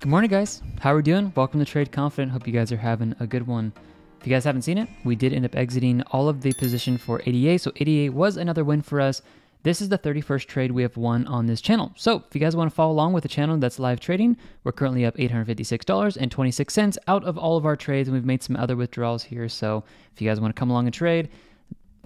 Good morning, guys. How are we doing? Welcome to Trade Confident. Hope you guys are having a good one. If you guys haven't seen it, we did end up exiting all of the position for ADA. So ADA was another win for us. This is the 31st trade we have won on this channel. So if you guys want to follow along with the channel that's live trading, we're currently up $856.26 out of all of our trades, and we've made some other withdrawals here. So if you guys want to come along and trade,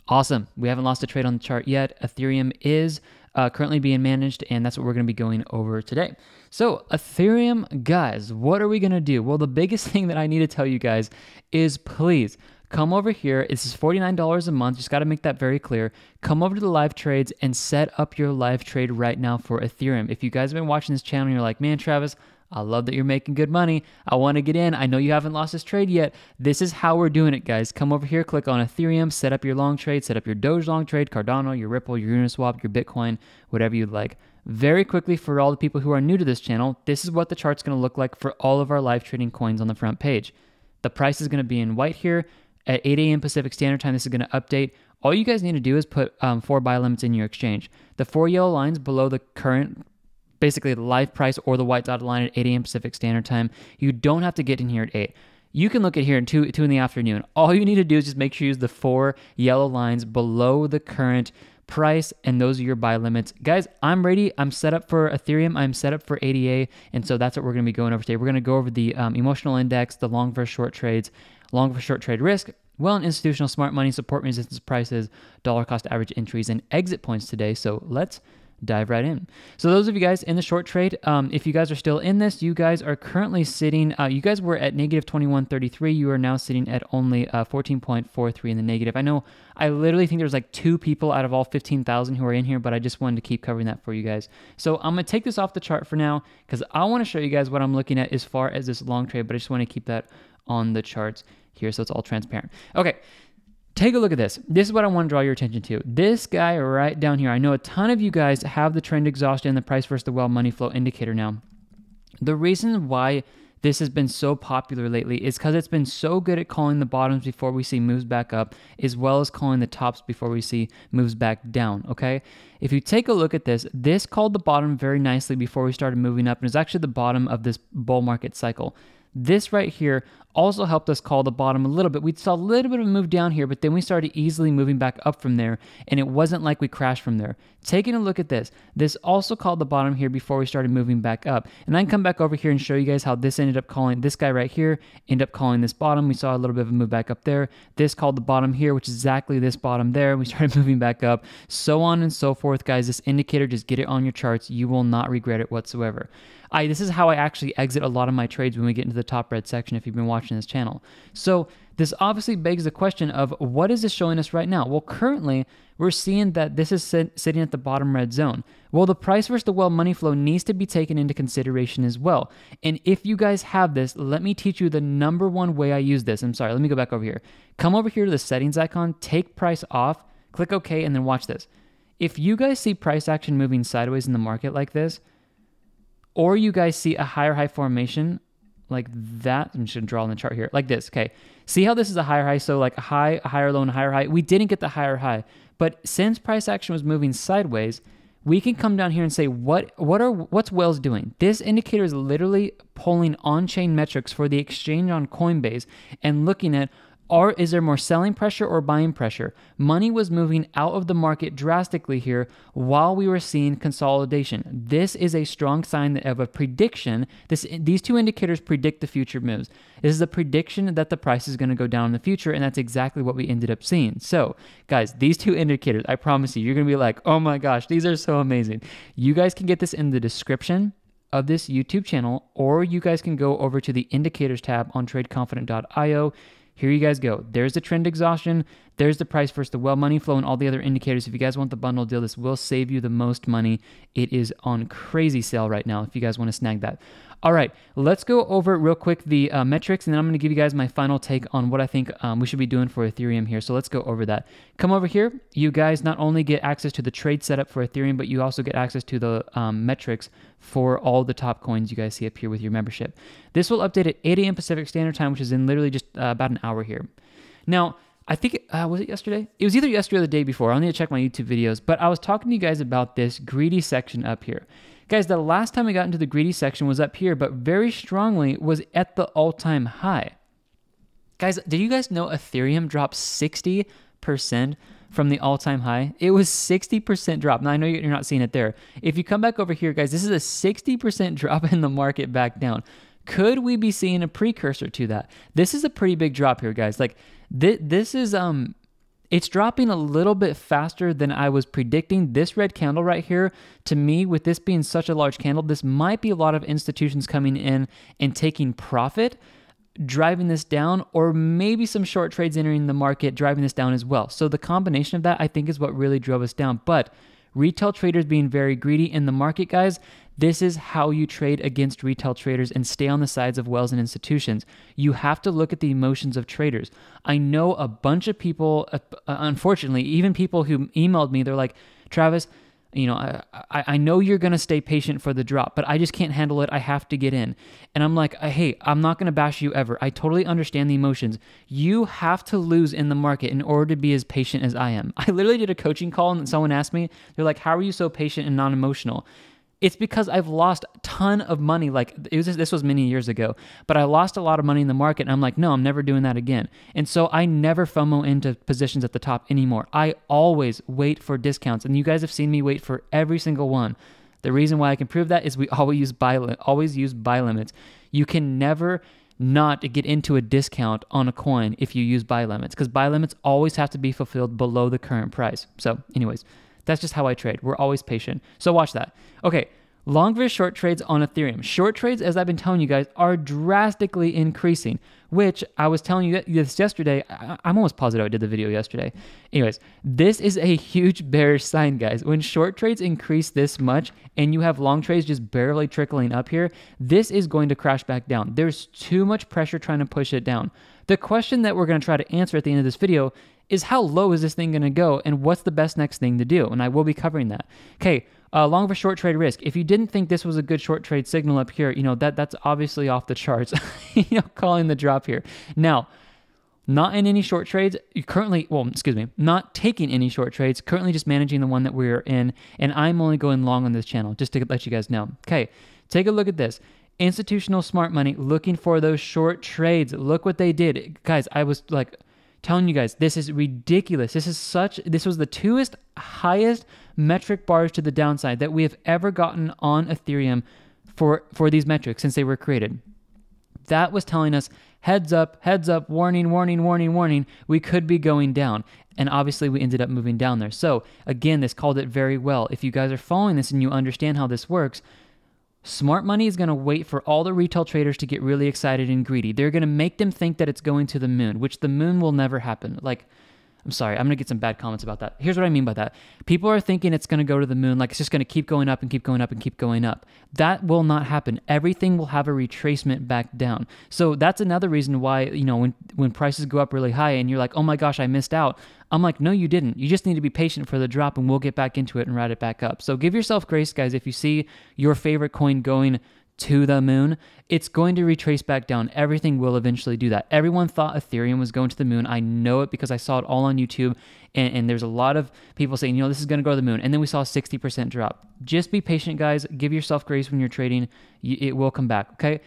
awesome. We haven't lost a trade on the chart yet. Ethereum is currently being managed, and that's what we're going to be going over today. So Ethereum, guys, what are we going to do? Well, the biggest thing that I need to tell you guys is please come over here. This is $49 a month. Just got to make that very clear. Come over to the live trades and set up your live trade right now for Ethereum. If you guys have been watching this channel and you're like, man, Travis, I love that you're making good money. I want to get in. I know you haven't lost this trade yet. This is how we're doing it, guys. Come over here, click on Ethereum, set up your long trade, set up your Doge long trade, Cardano, your Ripple, your Uniswap, your Bitcoin, whatever you'd like. Very quickly, for all the people who are new to this channel, this is what the chart's going to look like for all of our live trading coins on the front page. The price is going to be in white here. At 8 a.m. Pacific Standard Time, this is going to update. All you guys need to do is put 4 buy limits in your exchange. The 4 yellow lines below the current, basically the live price, or the white dotted line at 8 a.m. Pacific Standard Time. You don't have to get in here at 8. You can look at here at 2 in the afternoon. All you need to do is just make sure you use the 4 yellow lines below the current price, and those are your buy limits. Guys, I'm ready. I'm set up for Ethereum. I'm set up for ADA, and so that's what we're going to be going over today. We're going to go over the emotional index, the long versus short trades, long versus short trade risk, well and institutional smart money, support resistance prices, dollar cost average entries, and exit points today. So let's dive right in. So those of you guys in the short trade, if you guys are still in this, you guys are currently sitting, you guys were at negative 21.33. You are now sitting at only 14.43 in the negative. I know I literally think there's like 2 people out of all 15,000 who are in here, but I just wanted to keep covering that for you guys. So I'm going to take this off the chart for now because I want to show you guys what I'm looking at as far as this long trade, but I just want to keep that on the charts here so it's all transparent. Okay. Take a look at this. This is what I want to draw your attention to. This guy right down here. I know a ton of you guys have the trend exhaustion and the price versus the well money flow indicator now. The reason why this has been so popular lately is because it's been so good at calling the bottoms before we see moves back up, as well as calling the tops before we see moves back down, okay? If you take a look at this, this called the bottom very nicely before we started moving up, and it's actually the bottom of this bull market cycle. This right here also helped us call the bottom a little bit. We saw a little bit of a move down here, but then we started easily moving back up from there, and it wasn't like we crashed from there. Taking a look at this, this also called the bottom here before we started moving back up. And I can come back over here and show you guys how this ended up calling, this guy right here, ended up calling this bottom. We saw a little bit of a move back up there. This called the bottom here, which is exactly this bottom there. We started moving back up, so on and so forth, guys. This indicator, just get it on your charts. You will not regret it whatsoever. This is how I actually exit a lot of my trades when we get into the top red section, if you've been watching this channel. So this obviously begs the question of what is this showing us right now? Well, currently we're seeing that this is sitting at the bottom red zone. Well, the price versus the well money flow needs to be taken into consideration as well. And if you guys have this, let me teach you the number one way I use this. I'm sorry, let me go back over here. Come over here to the settings icon, take price off, click OK, and then watch this. If you guys see price action moving sideways in the market like this, or you guys see a higher high formation like that, I'm just gonna draw on the chart here, like this, okay? See how this is a higher high, so like a high, a higher low, and a higher high. We didn't get the higher high, but since price action was moving sideways, we can come down here and say, what's Wells doing? This indicator is literally pulling on-chain metrics for the exchange on Coinbase and looking at, is there more selling pressure or buying pressure? Money was moving out of the market drastically here while we were seeing consolidation. This is a strong sign of a prediction. These two indicators predict the future moves. This is a prediction that the price is going to go down in the future, and that's exactly what we ended up seeing. So, guys, these two indicators, I promise you, you're going to be like, oh my gosh, these are so amazing. You guys can get this in the description of this YouTube channel, or you guys can go over to the indicators tab on tradeconfident.io. Here you guys go. There's the trend exhaustion. There's the price versus the well money flow and all the other indicators. If you guys want the bundle deal, this will save you the most money. It is on crazy sale right now if you guys want to snag that. All right, let's go over real quick the metrics, and then I'm going to give you guys my final take on what I think we should be doing for Ethereum here. So let's go over that. Come over here. You guys not only get access to the trade setup for Ethereum, but you also get access to the metrics for all the top coins you guys see up here with your membership. This will update at 8 a.m. Pacific Standard Time, which is in literally just about an hour here. Now, I think, was it yesterday? It was either yesterday or the day before. I'll need to check my YouTube videos, but I was talking to you guys about this greedy section up here. Guys, the last time we got into the greedy section was up here, but very strongly was at the all-time high. Guys, did you guys know Ethereum dropped 60% from the all-time high? It was 60% drop. Now, I know you're not seeing it there. If you come back over here, guys, this is a 60% drop in the market back down. Could we be seeing a precursor to that? This is a pretty big drop here, guys. Like, this is... It's dropping a little bit faster than I was predicting. This red candle right here, to me, with this being such a large candle, this might be a lot of institutions coming in and taking profit, driving this down, or maybe some short trades entering the market, driving this down as well. So the combination of that, I think, is what really drove us down. But retail traders being very greedy in the market, guys, this is how you trade against retail traders and stay on the sides of whales and institutions. You have to look at the emotions of traders. I know a bunch of people, unfortunately, even people who emailed me, they're like, Travis, you know, I know you're going to stay patient for the drop, but I just can't handle it. I have to get in. And I'm like, hey, I'm not going to bash you ever. I totally understand the emotions. You have to lose in the market in order to be as patient as I am. I literally did a coaching call and someone asked me, they're like, how are you so patient and non-emotional? It's because I've lost a ton of money. Like, this was many years ago, but I lost a lot of money in the market. And I'm like, no, I'm never doing that again. And so I never FOMO into positions at the top anymore. I always wait for discounts. And you guys have seen me wait for every single one. The reason why I can prove that is we always use buy limits. You can never not get into a discount on a coin if you use buy limits, because buy limits always have to be fulfilled below the current price. So anyways, that's just how I trade. We're always patient. So watch that. Okay, long versus short trades on Ethereum. Short trades, as I've been telling you guys, are drastically increasing, which I was telling you this yesterday. I'm almost positive I did the video yesterday. Anyways, this is a huge bearish sign, guys. When short trades increase this much and you have long trades just barely trickling up here, this is going to crash back down. There's too much pressure trying to push it down. The question that we're going to try to answer at the end of this video is how low is this thing going to go and what's the best next thing to do? And I will be covering that. Okay, long versus short trade risk. If you didn't think this was a good short trade signal up here, you know, that's obviously off the charts, you know, calling the drop here. Now, not in any short trades, not taking any short trades, currently just managing the one that we're in, and I'm only going long on this channel, just to let you guys know. Okay, take a look at this. Institutional smart money looking for those short trades. Look what they did. Guys, I was like... telling you guys, this is ridiculous. This was the two highest metric bars to the downside that we have ever gotten on Ethereum for these metrics since they were created. That was telling us, heads up, warning, warning, warning, warning, we could be going down. And obviously we ended up moving down there. So again, this called it very well. If you guys are following this and you understand how this works, smart money is going to wait for all the retail traders to get really excited and greedy. They're going to make them think that it's going to the moon, which the moon will never happen. Like, I'm sorry, I'm going to get some bad comments about that. Here's what I mean by that. People are thinking it's going to go to the moon, like it's just going to keep going up and keep going up and keep going up. That will not happen. Everything will have a retracement back down. So that's another reason why, you know, when prices go up really high and you're like, oh my gosh, I missed out. I'm like, no, you didn't. You just need to be patient for the drop and we'll get back into it and ride it back up. So give yourself grace, guys. If you see your favorite coin going to the moon, it's going to retrace back down. Everything will eventually do that. Everyone thought Ethereum was going to the moon. I know it because I saw it all on YouTube, and there's a lot of people saying, you know, this is going to go to the moon, and then we saw a 60% drop. Just be patient, guys. Give yourself grace when you're trading. It will come back, okay?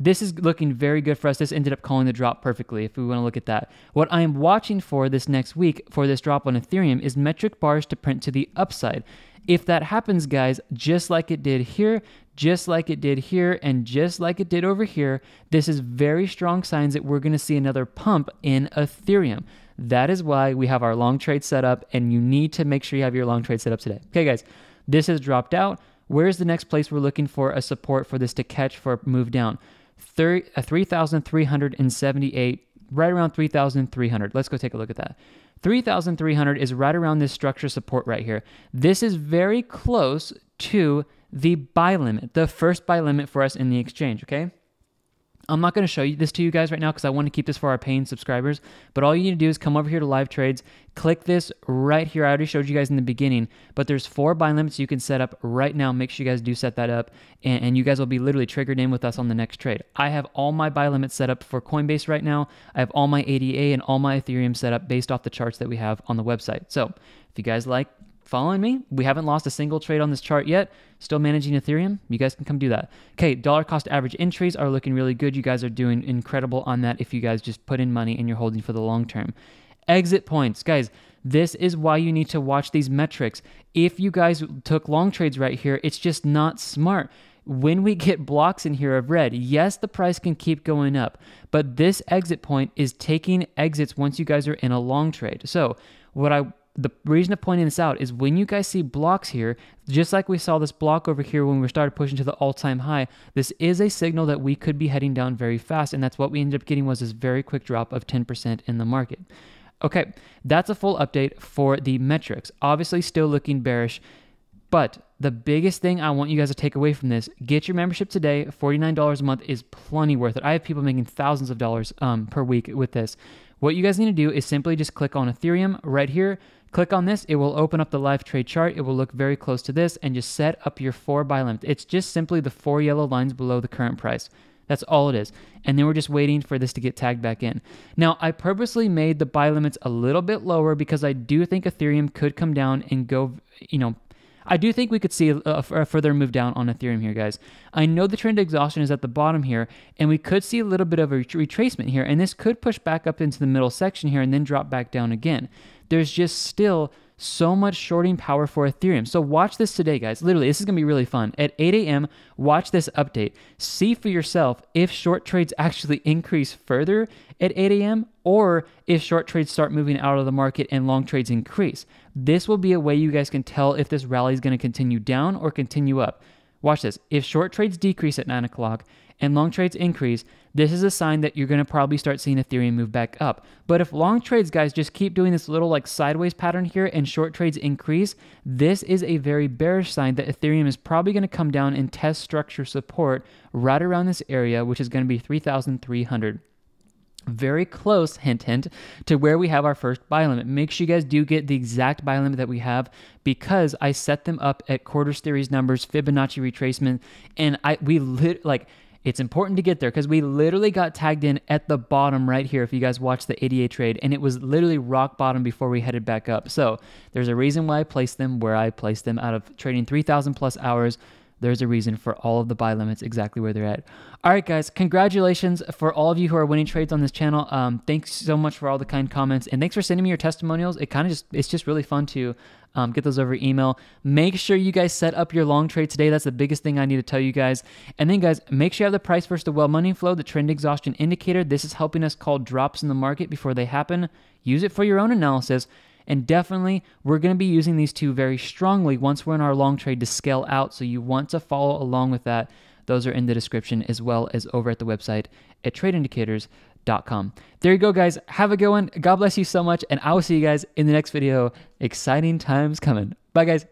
This is looking very good for us. This ended up calling the drop perfectly if we want to look at that. What I am watching for this next week for this drop on Ethereum is metric bars to print to the upside. If that happens, guys, just like it did here, just like it did here, and just like it did over here, this is very strong signs that we're going to see another pump in Ethereum. That is why we have our long trade set up, and you need to make sure you have your long trade set up today. Okay, guys, this has dropped out. Where's the next place we're looking for a support for this to catch for a move down? 3,378, right around 3,300. Let's go take a look at that. 3,300 is right around this structure support right here. This is very close to the buy limit, the first buy limit for us in the exchange, okay? I'm not going to show you this to you guys right now because I want to keep this for our paying subscribers, but all you need to do is come over here to live trades, click this right here. I already showed you guys in the beginning, but there's 4 buy limits you can set up right now. Make sure you guys do set that up, and you guys will be literally triggered in with us on the next trade. I have all my buy limits set up for Coinbase right now. I have all my ADA and all my Ethereum set up based off the charts that we have on the website. So if you guys like Following me? We haven't lost a single trade on this chart yet. Still managing Ethereum. You guys can come do that. Okay, dollar cost average entries are looking really good. You guys are doing incredible on that if you guys just put in money and you're holding for the long term. Exit points. Guys, this is why you need to watch these metrics. If you guys took long trades right here, it's just not smart. When we get blocks in here of red, yes, the price can keep going up, but this exit point is taking exits once you guys are in a long trade. So the reason of pointing this out is when you guys see blocks here, just like we saw this block over here when we started pushing to the all-time high, this is a signal that we could be heading down very fast, and that's what we ended up getting was this very quick drop of 10% in the market. Okay, that's a full update for the metrics. Obviously still looking bearish, but the biggest thing I want you guys to take away from this, get your membership today. $49 a month is plenty worth it. I have people making thousands of dollars per week with this. What you guys need to do is simply just click on Ethereum right here. Click on this, it will open up the live trade chart. It will look very close to this and just set up your 4 buy limit. It's just simply the 4 yellow lines below the current price. That's all it is. And then we're just waiting for this to get tagged back in. Now, I purposely made the buy limits a little bit lower because I do think Ethereum could come down and go, you know, I do think we could see a further move down on Ethereum here, guys. I know the trend exhaustion is at the bottom here, and we could see a little bit of a retracement here, and this could push back up into the middle section here and then drop back down again. There's just still so much shorting power for Ethereum. So watch this today, guys. Literally, this is going to be really fun. At 8 a.m., watch this update. See for yourself if short trades actually increase further at 8 a.m. or if short trades start moving out of the market and long trades increase. This will be a way you guys can tell if this rally is going to continue down or continue up. Watch this. If short trades decrease at 9 o'clock and long trades increase, this is a sign that you're going to probably start seeing Ethereum move back up. But if long trades, guys, just keep doing this little like sideways pattern here and short trades increase, this is a very bearish sign that Ethereum is probably going to come down and test structure support right around this area, which is going to be 3,300. Very close, hint, hint, to where we have our first buy limit. Make sure you guys do get the exact buy limit that we have because I set them up at quarters series numbers, Fibonacci retracement, and it's important to get there because we literally got tagged in at the bottom right here if you guys watched the ADA trade, and it was literally rock bottom before we headed back up. So there's a reason why I placed them where I placed them out of trading 3,000 plus hours. There's a reason for all of the buy limits exactly where they're at. All right, guys, congratulations for all of you who are winning trades on this channel. Thanks so much for all the kind comments, and thanks for sending me your testimonials. It's just really fun to get those over email. Make sure you guys set up your long trade today. That's the biggest thing I need to tell you guys. And then, guys, make sure you have the price versus the well money flow, the trend exhaustion indicator. This is helping us call drops in the market before they happen. Use it for your own analysis. And definitely, we're going to be using these two very strongly once we're in our long trade to scale out. So you want to follow along with that. Those are in the description as well as over at the website at tradeindicators.com. There you go, guys. Have a good one. God bless you so much. And I will see you guys in the next video. Exciting times coming. Bye, guys.